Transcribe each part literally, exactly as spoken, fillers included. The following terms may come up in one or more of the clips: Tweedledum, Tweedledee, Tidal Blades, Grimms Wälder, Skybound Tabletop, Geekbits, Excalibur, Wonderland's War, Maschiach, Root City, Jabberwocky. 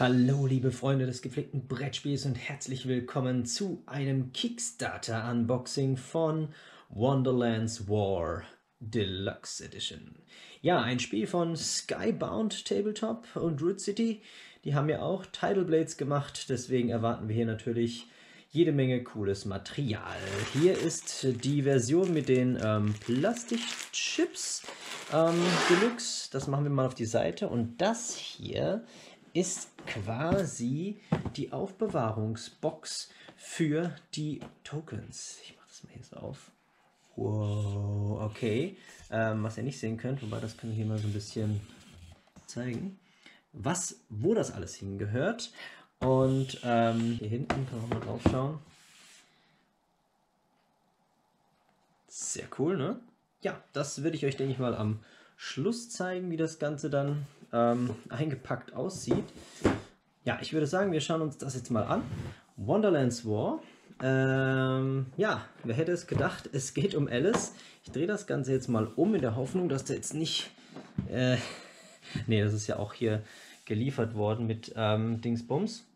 Hallo liebe Freunde des gepflegten Brettspiels und herzlich willkommen zu einem Kickstarter-Unboxing von Wonderland's War Deluxe Edition. Ja, ein Spiel von Skybound Tabletop und Root City. Die haben ja auch Tidal Blades gemacht, deswegen erwarten wir hier natürlich jede Menge cooles Material. Hier ist die Version mit den ähm, Plastikchips ähm, Deluxe. Das machen wir mal auf die Seite und das hier ist quasi die Aufbewahrungsbox für die Tokens. Ich mache das mal hier so auf. Wow, okay. Ähm, was ihr nicht sehen könnt, wobei das kann ich hier mal so ein bisschen zeigen, was, wo das alles hingehört. Und ähm, hier hinten kann man mal drauf schauen. Sehr cool, ne? Ja, das würde ich euch, denke ich mal, am Schluss zeigen, wie das Ganze dann ähm, eingepackt aussieht. Ja, ich würde sagen, wir schauen uns das jetzt mal an. Wonderland's War. Ähm, ja, wer hätte es gedacht, es geht um Alice. Ich drehe das Ganze jetzt mal um in der Hoffnung, dass da jetzt nicht... Äh, ne, das ist ja auch hier geliefert worden mit ähm, Dingsbums.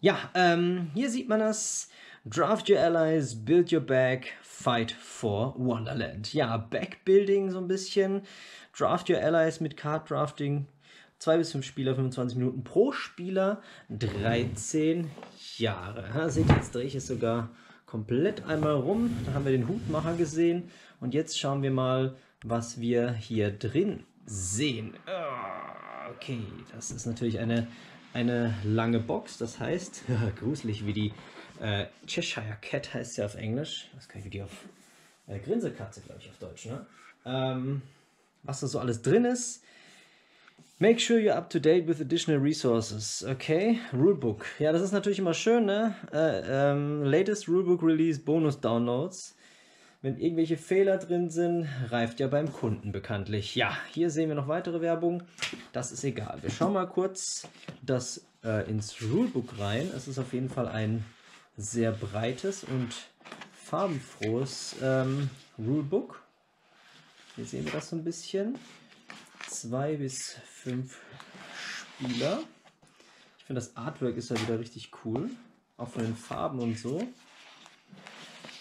Ja, ähm, hier sieht man das. Draft your allies, build your back, fight for Wonderland. Ja, Backbuilding so ein bisschen. Draft your allies mit Card Drafting. zwei bis fünf Spieler, fünfundzwanzig Minuten pro Spieler, dreizehn Jahre. Ha, seht ihr, jetzt drehe ich es sogar komplett einmal rum. Da haben wir den Hutmacher gesehen. Und jetzt schauen wir mal, was wir hier drin sehen. Oh, okay, das ist natürlich eine... eine lange Box, das heißt, gruselig wie die äh, Cheshire Cat heißt sie auf Englisch. Was kann ich wie die auf äh, Grinsekatze, glaube ich, auf Deutsch, ne? Ähm, was da so alles drin ist. Make sure you're up to date with additional resources. Okay, Rulebook. Ja, das ist natürlich immer schön, ne? Äh, ähm, latest Rulebook Release, Bonus Downloads. Wenn irgendwelche Fehler drin sind, reift ja beim Kunden bekanntlich. Ja, hier sehen wir noch weitere Werbung. Das ist egal. Wir schauen mal kurz das äh, ins Rulebook rein. Es ist auf jeden Fall ein sehr breites und farbenfrohes ähm, Rulebook. Hier sehen wir das so ein bisschen. Zwei bis fünf Spieler. Ich finde, das Artwork ist ja wieder richtig cool. Auch von den Farben und so.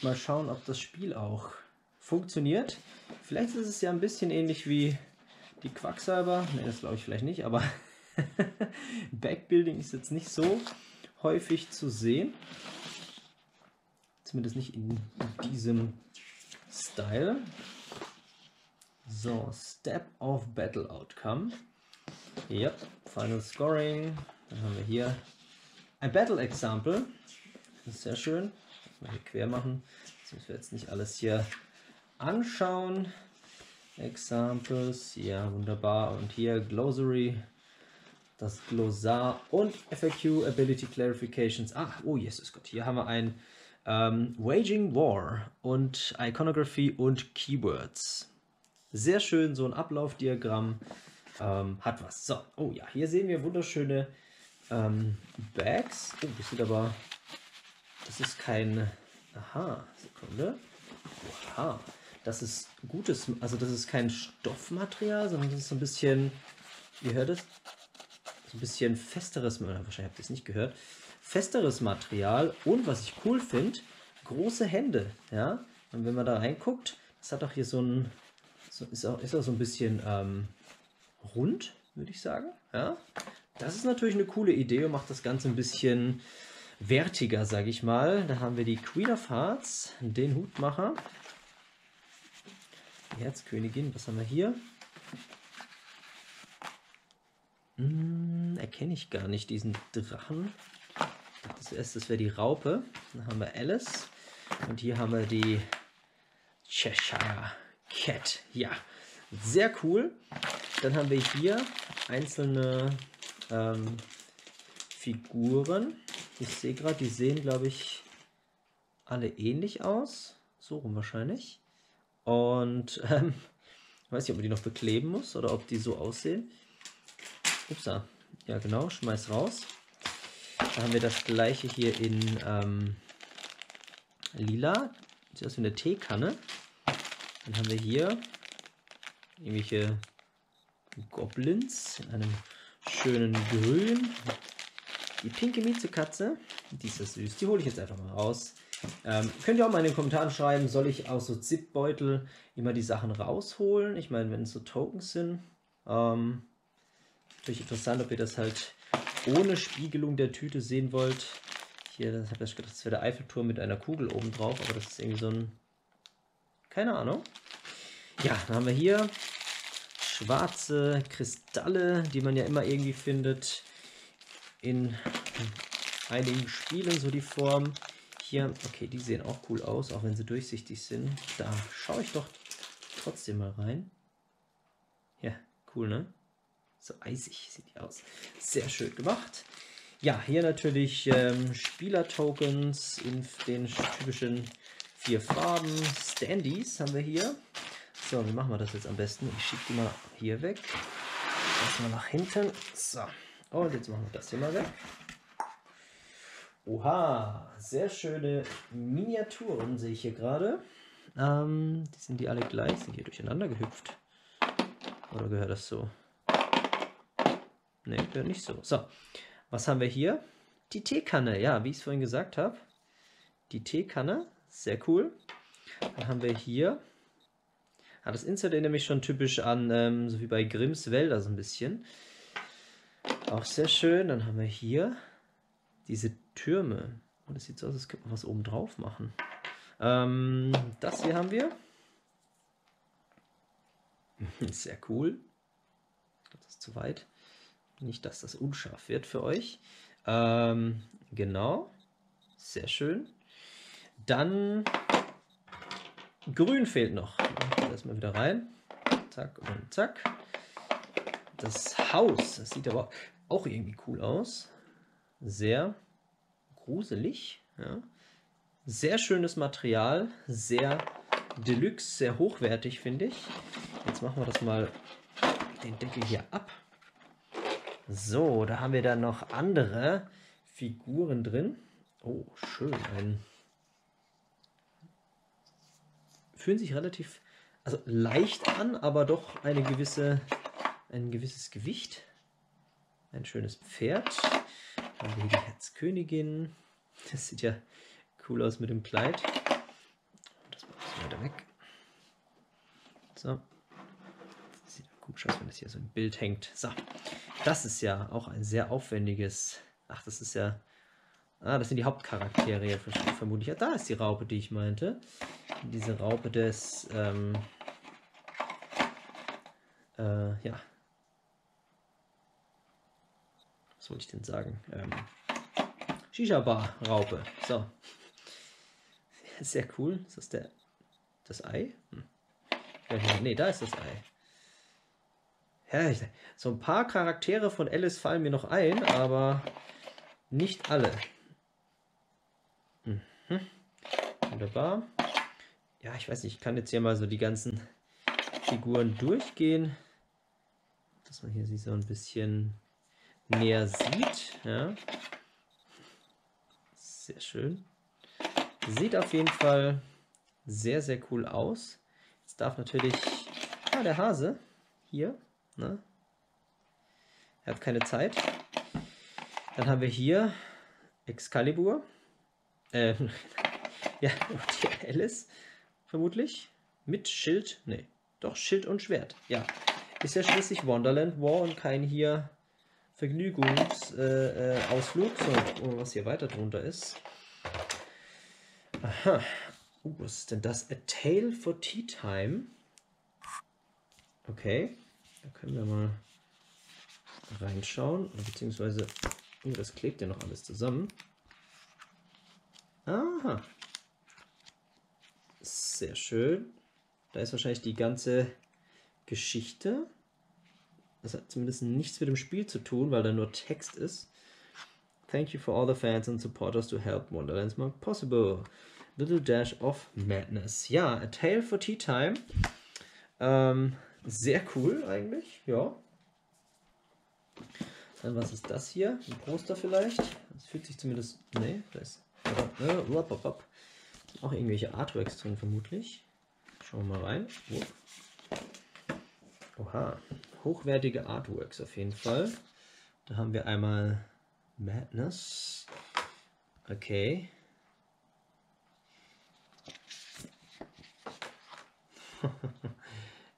Mal schauen, ob das Spiel auch funktioniert. Vielleicht ist es ja ein bisschen ähnlich wie die Quacksalber. Ne, das glaube ich vielleicht nicht, aber Backbuilding ist jetzt nicht so häufig zu sehen. Zumindest nicht in diesem Style. So, Step of Battle Outcome. Yep, Final Scoring. Dann haben wir hier ein Battle Example. Das ist sehr schön. Mal hier quer machen. Das müssen wir jetzt nicht alles hier anschauen. Examples, ja, wunderbar. Und hier Glossary, das Glossar und F A Q Ability Clarifications. Ah, oh Jesus Gott, hier haben wir ein ähm, Waging War und Iconography und Keywords. Sehr schön, so ein Ablaufdiagramm ähm, hat was. So, oh ja, hier sehen wir wunderschöne ähm, Bags. Oh, das sieht aber... Das ist kein... Aha, Sekunde. Wow. Das ist gutes... Also das ist kein Stoffmaterial, sondern das ist so ein bisschen... Ihr hört es? So ein bisschen festeres... Wahrscheinlich habt ihr es nicht gehört. Festeres Material und, was ich cool finde, große Hände. Ja? Und wenn man da reinguckt, das hat auch hier so ein... So, ist, auch, ist auch so ein bisschen ähm, rund, würde ich sagen. Ja? Das ist natürlich eine coole Idee und macht das Ganze ein bisschen... wertiger, sage ich mal. Da haben wir die Queen of Hearts, den Hutmacher, die Herzkönigin. Was haben wir hier? Hm, erkenne ich gar nicht diesen Drachen. Das erste, das wäre die Raupe. Dann haben wir Alice und hier haben wir die Cheshire Cat. Ja, sehr cool. Dann haben wir hier einzelne ähm, Figuren. Ich sehe gerade, die sehen, glaube ich, alle ähnlich aus. So rum wahrscheinlich. Und ähm, ich weiß nicht, ob man die noch bekleben muss oder ob die so aussehen. Upsa. Ja genau, schmeiß raus. Da haben wir das gleiche hier in ähm, lila. Sieht aus wie eine Teekanne. Dann haben wir hier irgendwelche Goblins in einem schönen Grün. Die pinke Miezekatze, die ist ja süß, die hole ich jetzt einfach mal raus. Ähm, könnt ihr auch mal in den Kommentaren schreiben, soll ich aus so Zip-Beutel immer die Sachen rausholen? Ich meine, wenn es so Tokens sind, ähm, natürlich interessant, ob ihr das halt ohne Spiegelung der Tüte sehen wollt. Hier, das habe ich gedacht, das wäre der Eiffelturm mit einer Kugel oben drauf, aber das ist irgendwie so ein... keine Ahnung. Ja, dann haben wir hier schwarze Kristalle, die man ja immer irgendwie findet in einigen Spielen, so die Form. Hier, okay, die sehen auch cool aus, auch wenn sie durchsichtig sind. Da schaue ich doch trotzdem mal rein. Ja, cool, ne? So eisig sieht die aus. Sehr schön gemacht. Ja, hier natürlich ähm, Spieler-Tokens in den typischen vier Farben. Standees haben wir hier. So, wie machen wir das jetzt am besten? Ich schiebe die mal hier weg. Erstmal nach hinten. So, und jetzt machen wir das hier mal weg. Oha, sehr schöne Miniaturen sehe ich hier gerade. Ähm, die sind die alle gleich, sind hier durcheinander gehüpft. Oder gehört das so? Ne, gehört nicht so. So, was haben wir hier? Die Teekanne, ja, wie ich es vorhin gesagt habe. Die Teekanne, sehr cool. Dann haben wir hier... Ah, das Insert erinnert mich schon typisch an, ähm, so wie bei Grimms Wälder so ein bisschen. Auch sehr schön. Dann haben wir hier diese Türme. Und es sieht so aus, als könnte man was oben drauf machen. Ähm, das hier haben wir. Sehr cool. Das ist zu weit. Nicht, dass das unscharf wird für euch. Ähm, genau. Sehr schön. Dann grün fehlt noch. Das mal wieder rein. Zack und zack. Das Haus. Das sieht aber auch irgendwie cool aus. Sehr gruselig. Ja. Sehr schönes Material. Sehr deluxe, sehr hochwertig, finde ich. Jetzt machen wir das mal den Deckel hier ab. So, da haben wir dann noch andere Figuren drin. Oh, schön. Ein Fühlen sich relativ also leicht an, aber doch eine gewisse, ein gewisses Gewicht. Ein schönes Pferd. Dann haben wir die Herzkönigin. Das sieht ja cool aus mit dem Kleid. Das mache ich weiter weg. So. Das sieht gut aus, wenn das hier so im Bild hängt. So. Das ist ja auch ein sehr aufwendiges... Ach, das ist ja... Ah, das sind die Hauptcharaktere vermutlich. Ja, da ist die Raupe, die ich meinte. Diese Raupe des... Ähm, äh, ja. Was wollte ich denn sagen? Ähm, Shisha-Bar-Raupe. So. Sehr cool. Ist das der... Das Ei? Hm. Ne, da ist das Ei. Ja, ich, so ein paar Charaktere von Alice fallen mir noch ein, aber nicht alle. Mhm. Wunderbar. Ja, ich weiß nicht, ich kann jetzt hier mal so die ganzen Figuren durchgehen, dass man hier sie so ein bisschen näher sieht. Ja. Sehr schön. Sieht auf jeden Fall sehr, sehr cool aus. Jetzt darf natürlich... Ah, der Hase hier. Ne? Er hat keine Zeit. Dann haben wir hier Excalibur. Ähm, ja, und die Alice vermutlich. Mit Schild. Nee, doch Schild und Schwert. Ja, ist ja schließlich Wonderland War und kein hier Vergnügungsausflug. Äh, so, was hier weiter drunter ist. Aha. Uh, was ist denn das? A Tale for Tea Time. Okay. Da können wir mal reinschauen, beziehungsweise, oh, das klebt ja noch alles zusammen. Aha. Sehr schön. Da ist wahrscheinlich die ganze Geschichte. Das hat zumindest nichts mit dem Spiel zu tun, weil da nur Text ist. Thank you for all the fans and supporters to help Wonderland's More possible. Little Dash of Madness. Ja, A Tale for Tea Time. Ähm... Sehr cool eigentlich, ja. Dann was ist das hier? Ein Poster vielleicht? Das fühlt sich zumindest... Ne, da ist... Auch irgendwelche Artworks drin vermutlich. Schauen wir mal rein. Oha, hochwertige Artworks auf jeden Fall. Da haben wir einmal Madness. Okay.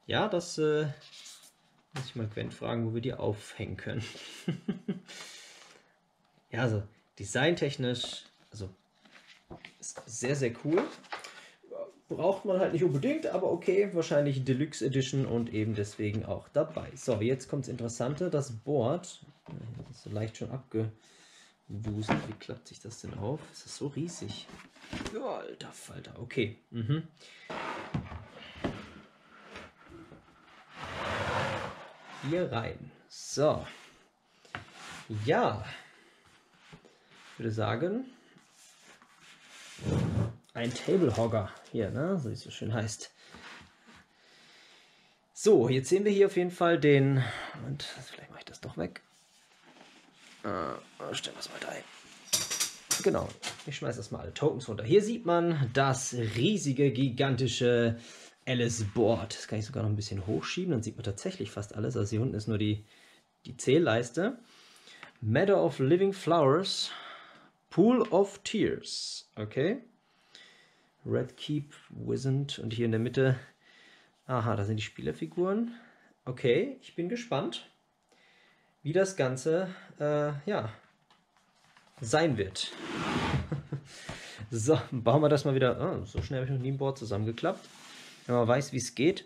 Ja, das äh, muss ich mal Quent fragen, wo wir die aufhängen können. Ja, also designtechnisch, also ist sehr, sehr cool. Braucht man halt nicht unbedingt, aber okay, wahrscheinlich Deluxe Edition und eben deswegen auch dabei. So, jetzt kommt das Interessante, das Board. Das ist so leicht schon abgebuselt. Wie klappt sich das denn auf? Ist das so riesig? Ja, alter Falter, okay. Mhm. Hier rein. So. Ja. Ich würde sagen, ein Tablehogger hier, ne? So wie es so schön heißt. So, jetzt sehen wir hier auf jeden Fall den. Und vielleicht mache ich das doch weg. Äh, stellen wir es mal da hin. Genau, ich schmeiße das mal alle Tokens runter. Hier sieht man das riesige, gigantische Alice-Board. Das kann ich sogar noch ein bisschen hochschieben, dann sieht man tatsächlich fast alles. Also hier unten ist nur die, die Zählleiste. Meadow of Living Flowers, Pool of Tears. Okay. Red Keep, Wizard und hier in der Mitte, aha, da sind die Spielerfiguren. Okay, ich bin gespannt, wie das Ganze, äh, ja, sein wird. So, bauen wir das mal wieder, oh, so schnell habe ich noch nie ein Board zusammengeklappt, wenn man weiß, wie es geht.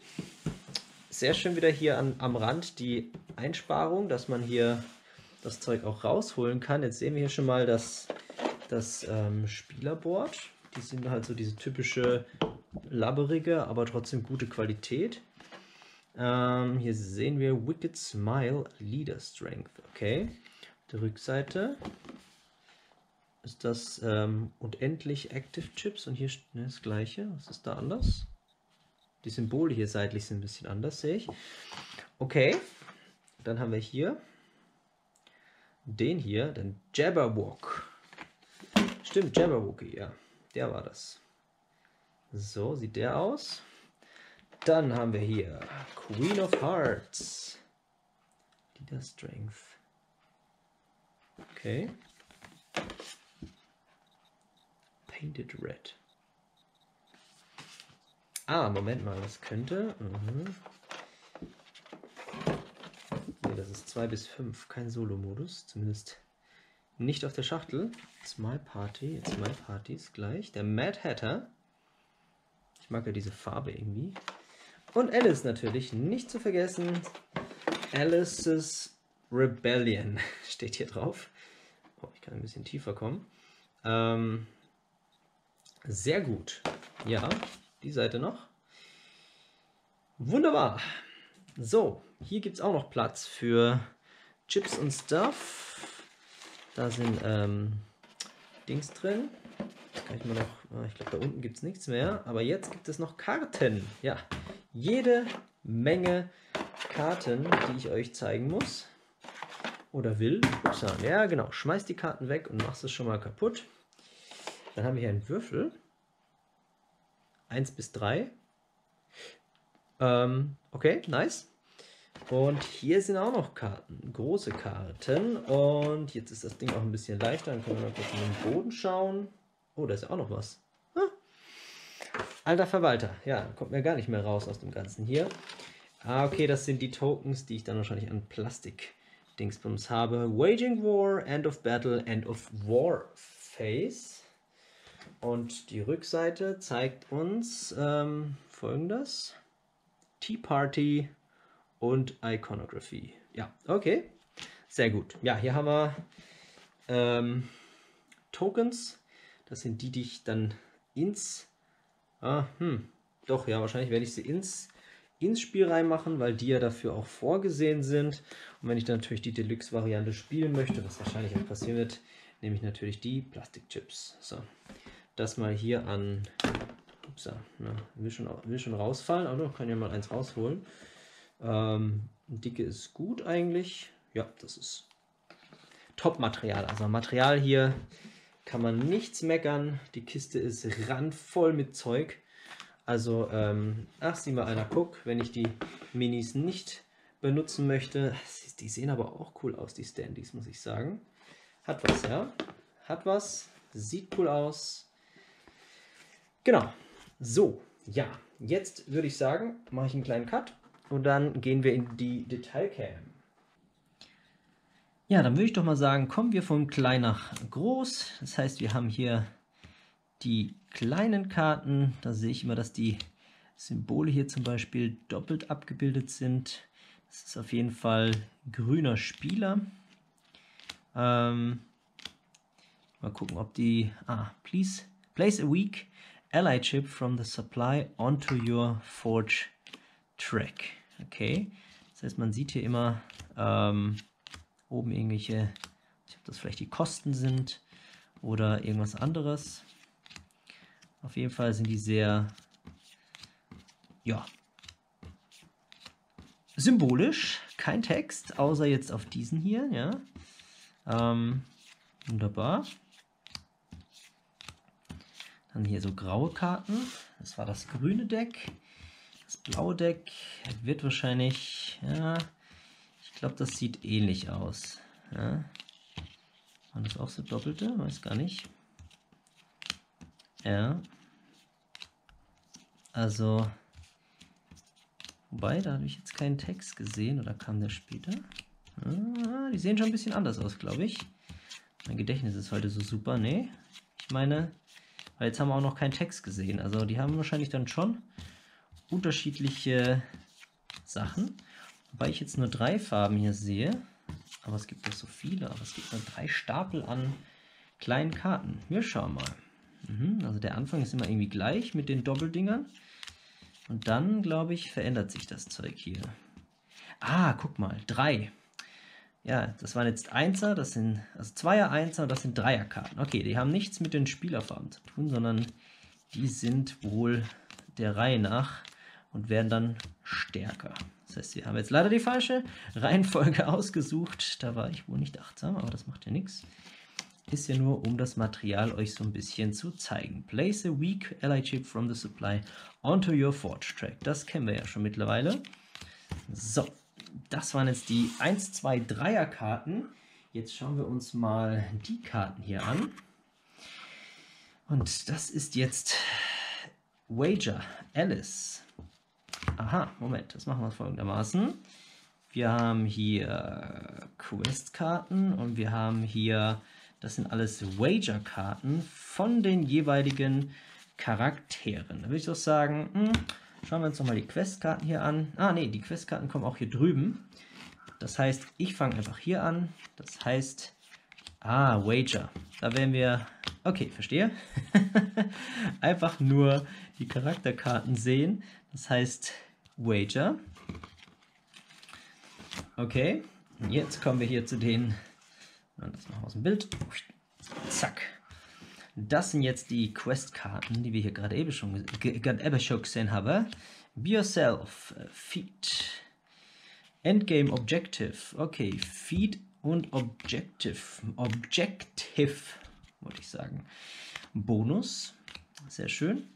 Sehr schön wieder hier an, am Rand die Einsparung, dass man hier das Zeug auch rausholen kann. Jetzt sehen wir hier schon mal das, das ähm, Spielerboard. Die sind halt so diese typische labberige, aber trotzdem gute Qualität. Ähm, hier sehen wir Wicked Smile Leader Strength. Okay. Auf der Rückseite ist das ähm, unendlich Active Chips und hier ne, das gleiche. Was ist da anders? Die Symbole hier seitlich sind ein bisschen anders, sehe ich. Okay. Dann haben wir hier den hier, den Jabberwock. Stimmt, Jabberwocky, ja. Der war das. So sieht der aus. Dann haben wir hier Queen of Hearts. Leader Strength. Okay. Painted Red. Ah, Moment mal, das könnte. Mhm. Ne, das ist zwei bis fünf. Kein Solo-Modus, zumindest. Nicht auf der Schachtel. It's my party. It's my party ist gleich. Der Mad Hatter. Ich mag ja diese Farbe irgendwie. Und Alice natürlich. Nicht zu vergessen. Alice's Rebellion steht hier drauf. Oh, ich kann ein bisschen tiefer kommen. Ähm, sehr gut. Ja, die Seite noch. Wunderbar. So, hier gibt es auch noch Platz für Chips und Stuff. Da sind ähm, Dings drin. Das kann ich mal noch. Ich glaube, da unten gibt es nichts mehr. Aber jetzt gibt es noch Karten. Ja, jede Menge Karten, die ich euch zeigen muss. Oder will. Ja, genau. Schmeißt die Karten weg und machst es schon mal kaputt. Dann haben wir hier einen Würfel. eins bis drei. Ähm, okay, nice. Und hier sind auch noch Karten, große Karten. Und jetzt ist das Ding auch ein bisschen leichter. Dann können wir mal kurz in den Boden schauen. Oh, da ist ja auch noch was. Ah. Alter Verwalter. Ja, kommt mir gar nicht mehr raus aus dem Ganzen hier. Ah, okay, das sind die Tokens, die ich dann wahrscheinlich an Plastik-Dingsbums habe. Waging War, End of Battle, End of War Phase. Und die Rückseite zeigt uns ähm, folgendes. Tea Party. Und Iconography. Ja, okay. Sehr gut. Ja, hier haben wir ähm, Tokens. Das sind die, die ich dann ins... Ah, hm. Doch, ja, wahrscheinlich werde ich sie ins, ins Spiel reinmachen, weil die ja dafür auch vorgesehen sind. Und wenn ich dann natürlich die Deluxe-Variante spielen möchte, was wahrscheinlich auch passieren wird, nehme ich natürlich die Plastikchips. So, das mal hier an... Upsa, na, will schon, will schon rausfallen, aber kann ja mal eins rausholen. Ähm, dicke ist gut eigentlich. Ja, das ist Top-Material. Also Material hier kann man nichts meckern. Die Kiste ist randvoll mit Zeug. Also, ähm, ach, sieh mal einer, guck, wenn ich die Minis nicht benutzen möchte. Die sehen aber auch cool aus, die Standys, muss ich sagen. Hat was, ja. Hat was. Sieht cool aus. Genau. So, ja. Jetzt würde ich sagen, mache ich einen kleinen Cut und dann gehen wir in die Detailcam. Ja, dann würde ich doch mal sagen, kommen wir von klein nach groß. Das heißt, wir haben hier die kleinen Karten. Da sehe ich immer, dass die Symbole hier zum Beispiel doppelt abgebildet sind. Das ist auf jeden Fall grüner Spieler. Ähm, mal gucken, ob die... Ah, please place a weak ally chip from the supply onto your forge track. Okay, das heißt, man sieht hier immer ähm, oben irgendwelche, ob das vielleicht die Kosten sind oder irgendwas anderes. Auf jeden Fall sind die sehr, ja, symbolisch. Kein Text, außer jetzt auf diesen hier, ja. Ähm, wunderbar. Dann hier so graue Karten. Das war das grüne Deck. Das blaue Deck wird wahrscheinlich, ja, ich glaube, das sieht ähnlich aus. Ja. Waren das auch so doppelte? Weiß gar nicht. Ja. Also, wobei, da habe ich jetzt keinen Text gesehen, oder kam der später? Ah, die sehen schon ein bisschen anders aus, glaube ich. Mein Gedächtnis ist heute so super, ne? Ich meine, weil jetzt haben wir auch noch keinen Text gesehen. Also die haben wahrscheinlich dann schon unterschiedliche Sachen. Wobei ich jetzt nur drei Farben hier sehe. Aber es gibt doch so viele. Aber es gibt nur drei Stapel an kleinen Karten. Wir schauen mal. Mhm, also der Anfang ist immer irgendwie gleich mit den Doppeldingern. Und dann, glaube ich, verändert sich das Zeug hier. Ah, guck mal. Drei. Ja, das waren jetzt Einser, das sind, also Zweier, Einser, das sind Dreierkarten. Okay, die haben nichts mit den Spielerfarben zu tun, sondern die sind wohl der Reihe nach und werden dann stärker. Das heißt, wir haben jetzt leider die falsche Reihenfolge ausgesucht. Da war ich wohl nicht achtsam, aber das macht ja nichts. Ist ja nur, um das Material euch so ein bisschen zu zeigen. Place a weak ally chip from the supply onto your forge track. Das kennen wir ja schon mittlerweile. So. Das waren jetzt die eins, zwei, dreier Karten. Jetzt schauen wir uns mal die Karten hier an. Und das ist jetzt Wager, Alice. Aha, Moment, das machen wir folgendermaßen. Wir haben hier Questkarten und wir haben hier, das sind alles Wager-Karten von den jeweiligen Charakteren. Da würde ich doch sagen, mh, schauen wir uns nochmal die Questkarten hier an. Ah, nee, die Questkarten kommen auch hier drüben. Das heißt, ich fange einfach hier an. Das heißt, ah, Wager. Da werden wir, okay, verstehe. Einfach nur die Charakterkarten sehen. Das heißt, Wager. Okay, jetzt kommen wir hier zu den, das machen wir aus dem Bild. Zack. Das sind jetzt die Questkarten, die wir hier gerade eben schon, gerade schon gesehen haben. Be Yourself, Feed, Endgame Objective, okay, Feed und Objective, Objective, wollte ich sagen. Bonus, sehr schön.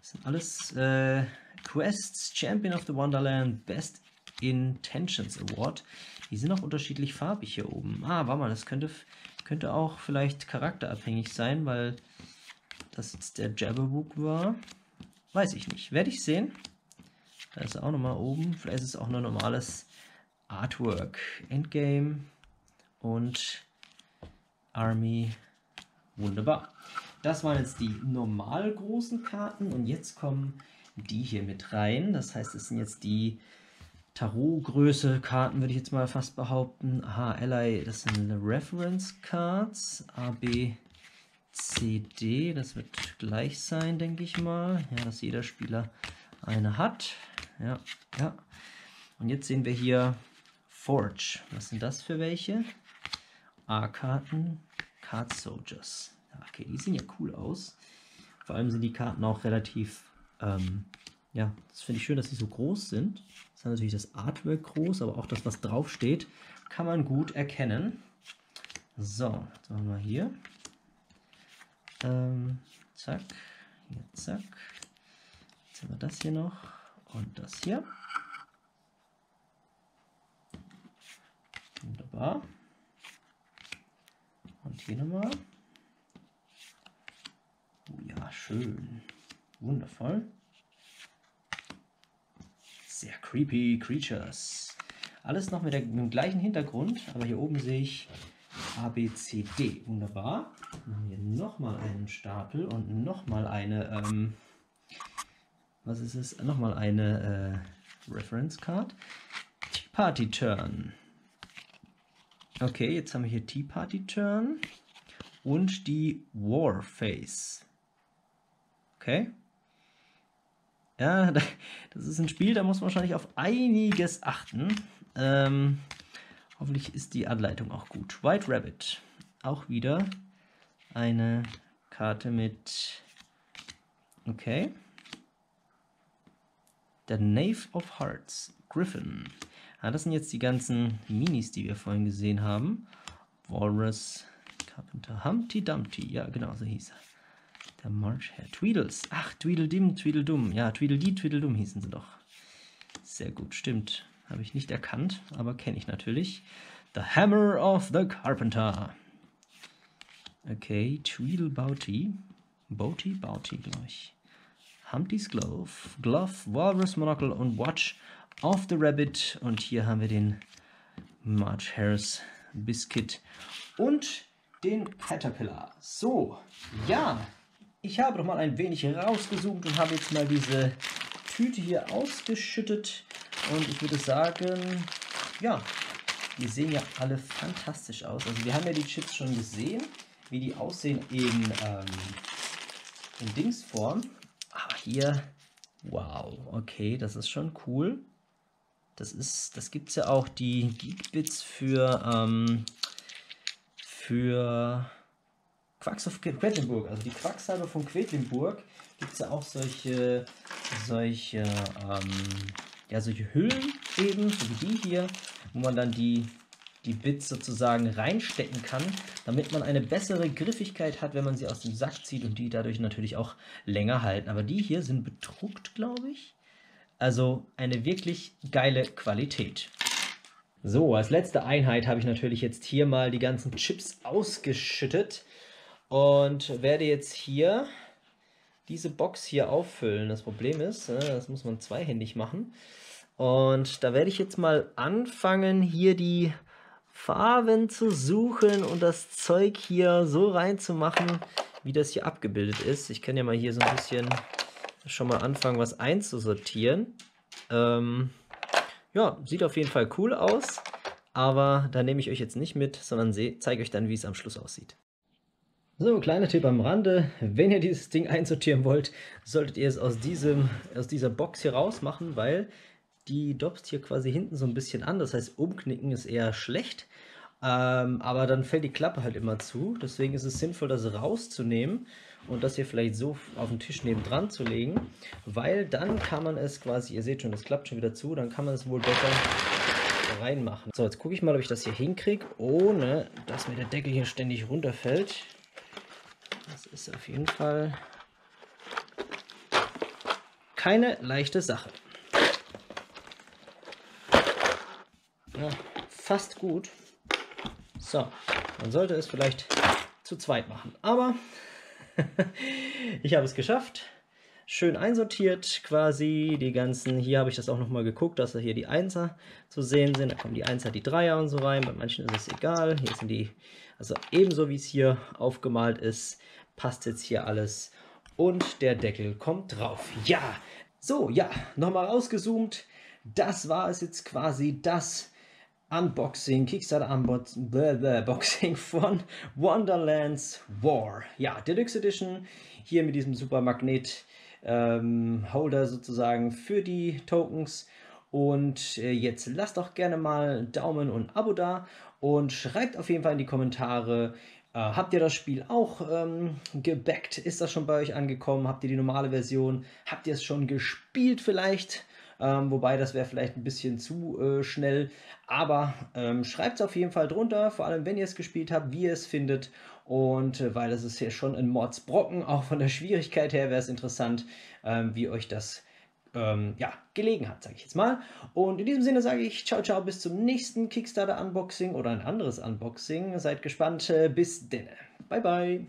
Das sind alles äh, Quests, Champion of the Wonderland, Best Intentions Award. Die sind auch unterschiedlich farbig hier oben. Ah, warte mal, das könnte... Könnte auch vielleicht charakterabhängig sein, weil das jetzt der Jabberwock war. Weiß ich nicht. Werde ich sehen. Da ist er auch nochmal oben. Vielleicht ist es auch nur normales Artwork. Endgame und Army. Wunderbar. Das waren jetzt die normal großen Karten. Und jetzt kommen die hier mit rein. Das heißt, es sind jetzt die Tarotgröße Karten, würde ich jetzt mal fast behaupten. Aha, Ally, das sind Reference Cards. A, B, C, D. Das wird gleich sein, denke ich mal. Ja, dass jeder Spieler eine hat. Ja, ja. Und jetzt sehen wir hier Forge. Was sind das für welche? A-Karten, Card Soldiers. Okay, die sehen ja cool aus. Vor allem sind die Karten auch relativ... Ähm, ja, das finde ich schön, dass sie so groß sind. Das ist natürlich das Artwork groß, aber auch das, was draufsteht, kann man gut erkennen. So, jetzt machen wir hier. Ähm, zack, hier, zack. Jetzt haben wir das hier noch und das hier. Wunderbar. Und hier nochmal. Oh ja, schön. Wundervoll. Sehr creepy Creatures. Alles noch mit, der, mit dem gleichen Hintergrund, aber hier oben sehe ich A B C D. Wunderbar. Machen wir nochmal einen Stapel und nochmal eine, ähm, was ist es? Nochmal eine äh, Reference Card. Tea Party Turn. Okay, jetzt haben wir hier Tea Party Turn und die War Phase. Okay. Ja, das ist ein Spiel, da muss man wahrscheinlich auf einiges achten. Ähm, hoffentlich ist die Anleitung auch gut. White Rabbit. Auch wieder eine Karte mit... Okay. Der Knave of Hearts. Griffin. Ah, das sind jetzt die ganzen Minis, die wir vorhin gesehen haben. Walrus, Carpenter, Humpty Dumpty. Ja, genau, so hieß er. Der March Hare. Tweedles. Ach, Tweedledim, Tweedledum. Ja, Tweedledee, Tweedledum hießen sie doch. Sehr gut, stimmt. Habe ich nicht erkannt, aber kenne ich natürlich. The Hammer of the Carpenter. Okay, Tweedlebouty. Bouty, Bouty, glaube ich. Humpty's Glove. Glove, Walrus Monocle und Watch of the Rabbit. Und hier haben wir den March Hares Biscuit und den Caterpillar. So, ja. Ich habe noch mal ein wenig rausgesucht und habe jetzt mal diese Tüte hier ausgeschüttet. Und ich würde sagen, ja, die sehen ja alle fantastisch aus. Also wir haben ja die Chips schon gesehen, wie die aussehen in, ähm, in Dingsform. Aber hier, wow, okay, das ist schon cool. Das, ist, das gibt es ja auch, die Geekbits für, ähm, für... Quacksalber von Quedlinburg, also die Quacksalber von Quedlinburg, gibt es ja auch solche, solche, ähm, ja, solche Hüllen eben, so wie die hier, wo man dann die, die Bits sozusagen reinstecken kann, damit man eine bessere Griffigkeit hat, wenn man sie aus dem Sack zieht und die dadurch natürlich auch länger halten. Aber die hier sind bedruckt, glaube ich. Also eine wirklich geile Qualität. So, als letzte Einheit habe ich natürlich jetzt hier mal die ganzen Chips ausgeschüttet. Und werde jetzt hier diese Box hier auffüllen. Das Problem ist, das muss man zweihändig machen. Und da werde ich jetzt mal anfangen, hier die Farben zu suchen und das Zeug hier so reinzumachen, wie das hier abgebildet ist. Ich kann ja mal hier so ein bisschen schon mal anfangen, was einzusortieren. Ähm, ja, sieht auf jeden Fall cool aus. Aber da nehme ich euch jetzt nicht mit, sondern zeige euch dann, wie es am Schluss aussieht. So, kleiner Tipp am Rande, wenn ihr dieses Ding einsortieren wollt, solltet ihr es aus, diesem, aus dieser Box hier raus machen, weil die dobst hier quasi hinten so ein bisschen an, das heißt umknicken ist eher schlecht, ähm, aber dann fällt die Klappe halt immer zu, deswegen ist es sinnvoll, das rauszunehmen und das hier vielleicht so auf den Tisch nebendran zu legen, weil dann kann man es quasi, ihr seht schon, das klappt schon wieder zu, dann kann man es wohl besser reinmachen. So, jetzt gucke ich mal, ob ich das hier hinkriege, ohne dass mir der Deckel hier ständig runterfällt. Das ist auf jeden Fall keine leichte Sache. Ja, fast gut. So, man sollte es vielleicht zu zweit machen. Aber ich habe es geschafft. Schön einsortiert quasi die ganzen. Hier habe ich das auch nochmal geguckt, dass da hier die Einser zu sehen sind. Da kommen die Einser, die Dreier und so rein. Bei manchen ist es egal. Hier sind die, also ebenso wie es hier aufgemalt ist, passt jetzt hier alles. Und der Deckel kommt drauf. Ja, so, ja, nochmal rausgezoomt. Das war es jetzt quasi, das Unboxing, Kickstarter-Unboxing von Wonderland's War. Ja, Deluxe Edition, hier mit diesem super Magnet Ähm, Holder sozusagen für die Tokens. Und äh, jetzt lasst doch gerne mal Daumen und Abo da und schreibt auf jeden Fall in die Kommentare, äh, habt ihr das Spiel auch ähm, gebackt? Ist das schon bei euch angekommen? Habt ihr die normale Version? Habt ihr es schon gespielt vielleicht? Ähm, wobei, das wäre vielleicht ein bisschen zu äh, schnell. Aber ähm, schreibt es auf jeden Fall drunter, vor allem wenn ihr es gespielt habt, wie ihr es findet. Und äh, weil das ist hier schon ein Mordsbrocken, auch von der Schwierigkeit her wäre es interessant, ähm, wie euch das ähm, ja, gelegen hat, sage ich jetzt mal. Und in diesem Sinne sage ich ciao, ciao, bis zum nächsten Kickstarter-Unboxing oder ein anderes Unboxing. Seid gespannt, bis denne. Bye, bye.